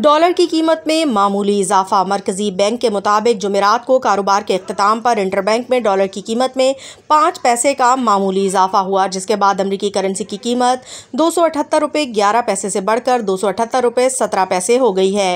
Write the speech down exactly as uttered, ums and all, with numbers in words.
Dollar की कीमत में मामूली इजाफा। मरकजी बैंक के मुताबिक जुमेरात को कारोबार के अख्ताम पर इंटरबैंक में डॉलर की कीमत में पाँच पैसे का मामूली इजाफा हुआ, जिसके बाद अमरीकी करेंसी की कीमत दो सौ अठहत्तर रुपये ग्यारह पैसे से बढ़कर दो सौ अठहत्तर रुपये सत्रह पैसे हो गई है।